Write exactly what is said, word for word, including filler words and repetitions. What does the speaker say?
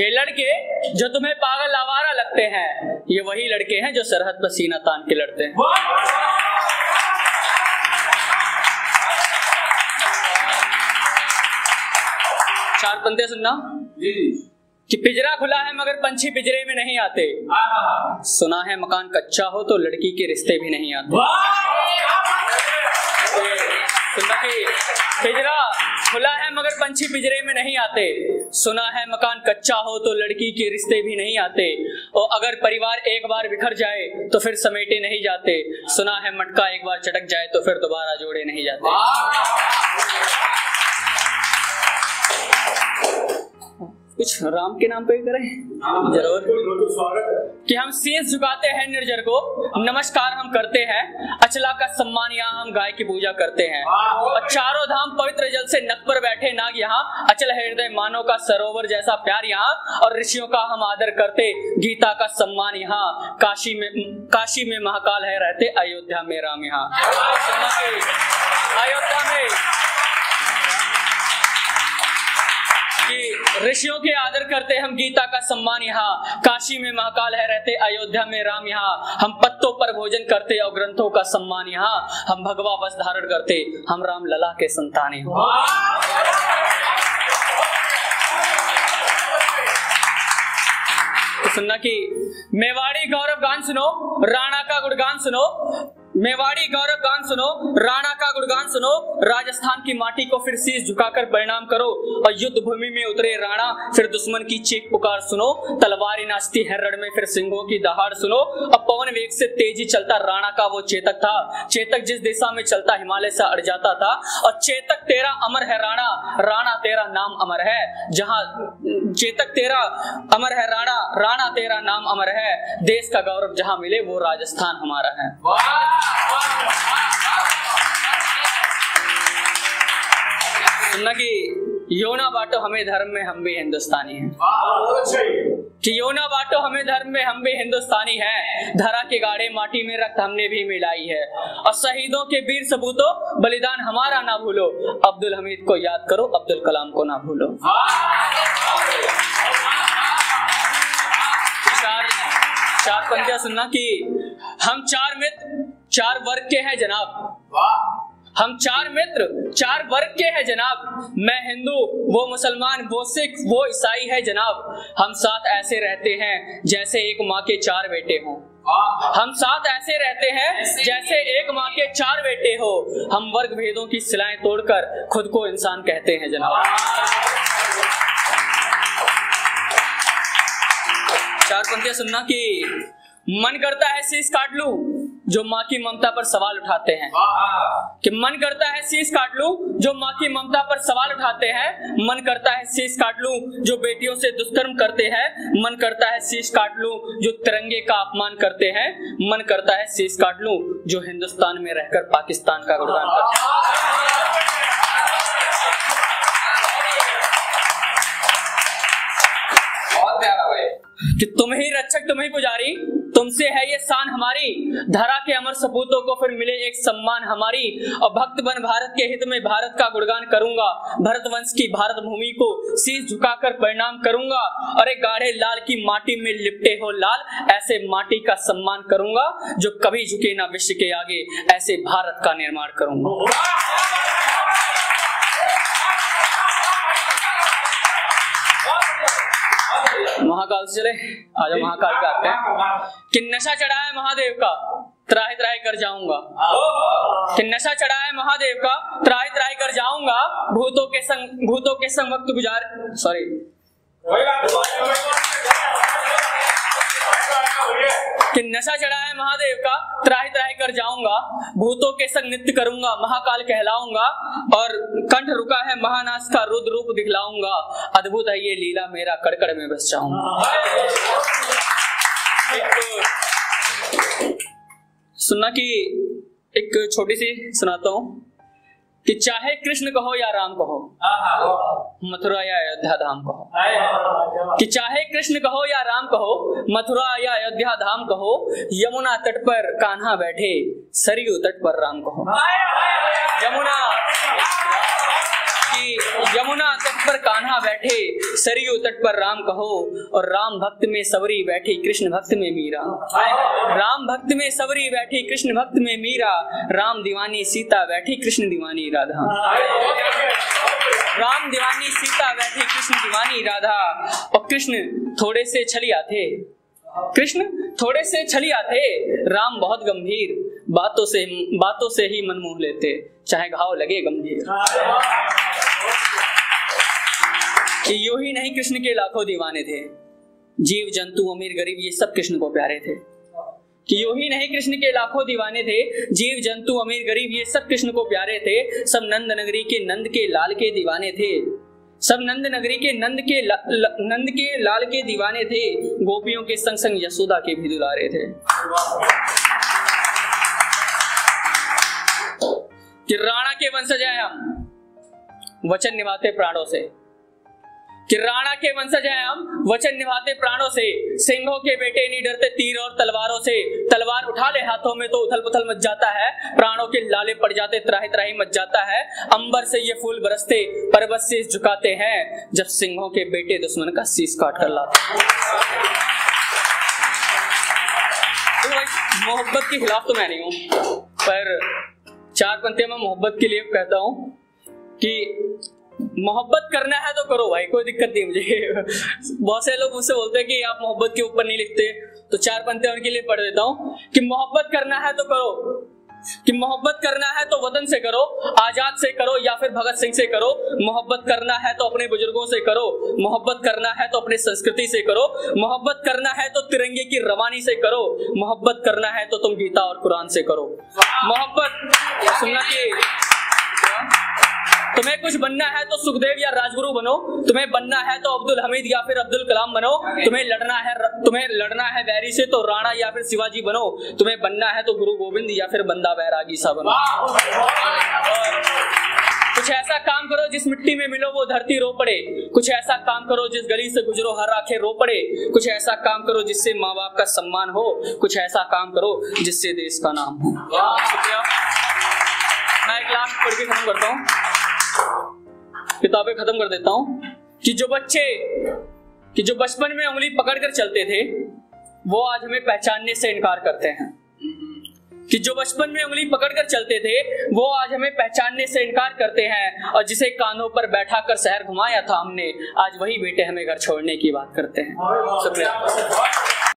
ये लड़के जो तुम्हें पागल आवारा लगते हैं ये वही लड़के हैं जो सरहद पर सीना तान के लड़ते हैं। चार पंक्तियां सुनना कि पिंजरा खुला है मगर पंछी पिंजरे में नहीं आते, सुना है मकान कच्चा हो तो लड़की के रिश्ते भी नहीं आते। पिंजरा खुला है मगर पंछी पिंजरे में नहीं आते, सुना है मकान कच्चा हो तो लड़की के रिश्ते भी नहीं आते, और अगर परिवार एक बार बिखर जाए तो फिर समेटे नहीं जाते, सुना है मटका एक बार चटक जाए तो फिर दोबारा जोड़े नहीं जाते। कुछ राम के नाम पे करें जरूर कि हम शीश झुकाते हैं निर्जर को, नमस्कार हम करते हैं अचला का सम्मान, यहाँ हम गाय की पूजा करते हैं, और चारों धाम पवित्र जल से नक पर बैठे नाग, यहाँ अचल हृदय मानव का सरोवर जैसा प्यार यहाँ, और ऋषियों का हम आदर करते गीता का सम्मान यहाँ, काशी में काशी में महाकाल है रहते अयोध्या में राम यहाँ। अयोध्या में कि ऋषियों के आदर करते हम गीता का सम्मान यहाँ, काशी में महाकाल है रहते अयोध्या में राम यहाँ, हम पत्तों पर भोजन करते और ग्रंथों का सम्मान यहाँ, हम भगवा वस्त्र धारण करते हम राम लला के संतान हैं। सुनना कि मेवाड़ी गौरव गान सुनो राणा का गुणगान सुनो, मेवाड़ी गौरव गान सुनो राणा का गुणगान सुनो, राजस्थान की माटी को फिर शीश झुकाकर परिणाम करो, और युद्ध भूमि में उतरे राणा फिर दुश्मन की चीख पुकार सुनो, तलवारें नाचती है रण में फिर सिंहों की दहाड़ सुनो, अब पवन वेग से तेजी चलता राणा का वो चेतक था, चेतक जिस दिशा में चलता हिमालय से अड़ जाता था, और चेतक तेरा अमर है राणा, राणा तेरा नाम अमर है, जहाँ चेतक तेरा अमर है राणा, राणा तेरा नाम अमर है, देश का गौरव जहाँ मिले वो राजस्थान हमारा है। सुनना कि योना बाटो हमें धर्म में हम भी हिंदुस्तानी हैं, कि योना बाटो हमें धर्म में हम भी हिंदुस्तानी हैं, धरा के गाड़े माटी में रक्त हमने भी मिलाई है, और शहीदों के वीर सपूतों बलिदान हमारा ना भूलो, अब्दुल हमीद को याद करो अब्दुल कलाम को ना भूलो। चार चार पंजा सुनना कि हम चार मित्र चार वर्ग के हैं जनाब, हम चार मित्र चार वर्ग के हैं जनाब, मैं हिंदू वो मुसलमान वो सिख वो ईसाई है जनाब, हम साथ ऐसे रहते हैं जैसे एक माँ के चार बेटे हों, हम साथ ऐसे रहते हैं जैसे एक माँ के चार बेटे हो, हम वर्ग भेदों की सिलाएं तोड़कर खुद को इंसान कहते हैं जनाब। चार पंक्तियां सुनना कि मन करता है शीश काट लूं जो माँ की ममता पर सवाल उठाते हैं, कि मन करता है शीश काट लूं जो माँ की ममता पर सवाल उठाते हैं, मन करता है शीश काट लूं जो बेटियों से दुष्कर्म करते हैं, मन करता है शीश काट लूं जो तिरंगे का अपमान करते हैं, मन करता है शीश काट लूं जो हिंदुस्तान में रहकर पाकिस्तान का गुणगान करते हैं। कि तुम ही रक्षक तुम ही पुजारी तुमसे है ये शान हमारी, धरा के अमर सपूतों को फिर मिले एक सम्मान हमारी, और भक्त बन भारत के हित में भारत का गुणगान करूंगा, भरत वंश की भारत भूमि को शीश झुकाकर प्रणाम करूंगा, अरे गाढ़े लाल की माटी में लिपटे हो लाल ऐसे माटी का सम्मान करूंगा, जो कभी झुके ना विश्व के आगे ऐसे भारत का निर्माण करूंगा। महाकाल से चले आज महाकाल का आते हैं कि नशा चढ़ाए महादेव का त्राही त्राही कर जाऊंगा, कि नशा चढ़ाए महादेव का त्राही त्राही कर जाऊंगा, भूतों के संग भूतों के संग वक्त गुजार सॉरी कि नशा चढ़ाए महादेव का त्राही त्राही कर जाऊंगा, भूतों के संग नित्य करूंगा महाकाल कहलाऊंगा, और कंठ रुका है महानास का रुद्र रूप दिखलाऊंगा, अद्भुत है ये लीला मेरा कड़कड़ में बस जाऊंगा। सुनना कि एक छोटी सी सुनाता हूँ कि चाहे कृष्ण कहो या राम कहो मथुरा या अयोध्या धाम कहो, कि चाहे कृष्ण कहो या राम कहो मथुरा या अयोध्या धाम कहो, यमुना तट पर कान्हा बैठे सरयू तट पर राम कहो। यमुना कि यमुना तट पर कान्हा यहाँ बैठे सरयू तट पर राम कहो, और राम भक्त में सबरी बैठी कृष्ण भक्त में मीरा। राम भक्त में सबरी बैठी कृष्ण भक्त में मीरा, राम दीवानी सीता बैठी कृष्ण दीवानी राधा। राम दीवानी सीता बैठी कृष्ण दीवानी राधा, और कृष्ण थोड़े से छलिया थे, कृष्ण थोड़े से छलिया थे, राम बहुत गंभीर, बातों से बातों से ही मन मोह लेते, चाहे घाव लगे गंभीर। यो ही नहीं कृष्ण के लाखों दीवाने थे, जीव जंतु अमीर गरीब ये सब कृष्ण को प्यारे थे। कि यो ही नहीं कृष्ण के लाखों दीवाने थे, जीव जंतु अमीर गरीब ये सब कृष्ण को प्यारे थे। सब नंद नगरी के नंद के लाल के दीवाने थे, सब नंद नगरी के नंद के ल, ल, नंद के लाल के दीवाने थे। गोपियों के संग संग यशोदा के भी दुलारे थे। कि राणा के वंशज हैं हम, वचन निभाते प्राणों से। कि राणा के वंशज हैं हम, वचन निभाते प्राणों से। सिंहों के बेटे नहीं डरते तीर और तलवारों से। तलवार उठा ले हाथों में तो उथल पुथल मच जाता है, प्राणों के लाले पड़ जाते त्राही त्राही मच जाता है। अंबर से ये फूल बरसते पर्वत से झुकाते हैं, जब सिंहों के बेटे दुश्मन का शीश काट कर लाते। तो मोहब्बत के खिलाफ तो मैं नहीं हूँ, पर चार पंक्तियां मैं मोहब्बत के लिए कहता हूँ कि मोहब्बत करना है तो करो भाई, कोई दिक्कत नहीं मुझे। बहुत से लोग मुझसे बोलते हैं कि आप मोहब्बत के ऊपर नहीं लिखते, तो चार पंक्तियां उनके लिए पढ़ देता हूँ कि मोहब्बत करना है तो करो, कि मोहब्बत करना है तो वतन से करो, आजाद से करो या फिर भगत सिंह से करो। मोहब्बत करना है तो अपने बुजुर्गों से करो, मोहब्बत करना है तो अपने संस्कृति से करो, मोहब्बत करना है तो तिरंगे की रवानी से करो, मोहब्बत करना है तो तुम गीता और कुरान से करो। मोहब्बत सुनना की तुम्हें कुछ बनना है तो सुखदेव या राजगुरु बनो, तुम्हें बनना है तो अब्दुल हमीद या फिर अब्दुल कलाम बनो, तुम्हें लड़ना है तुम्हें लड़ना है वैरी से तो राणा या फिर शिवाजी बनो, तुम्हें बनना है तो गुरु गोविंद या फिर बंदा बैरागी सा बनो। और कुछ ऐसा काम करो जिस मिट्टी में मिलो वो धरती रो पड़े, कुछ ऐसा काम करो जिस गली से गुजरो हर आंखें रो पड़े, कुछ ऐसा काम करो जिससे माँ बाप का सम्मान हो, कुछ ऐसा काम करो जिससे देश का नाम हो। मैं एक लास्ट पढ़ के खत्म करता हूँ, किताबें खत्म कर देता हूँ कि जो बच्चे कि जो बचपन में उंगली पकड़कर चलते थे वो आज हमें पहचानने से इनकार करते हैं। कि जो बचपन में उंगली पकड़कर चलते थे वो आज हमें पहचानने से इनकार करते हैं, और जिसे कानों पर बैठा कर शहर घुमाया था हमने, आज वही बेटे हमें घर छोड़ने की बात करते हैं। शुक्रिया।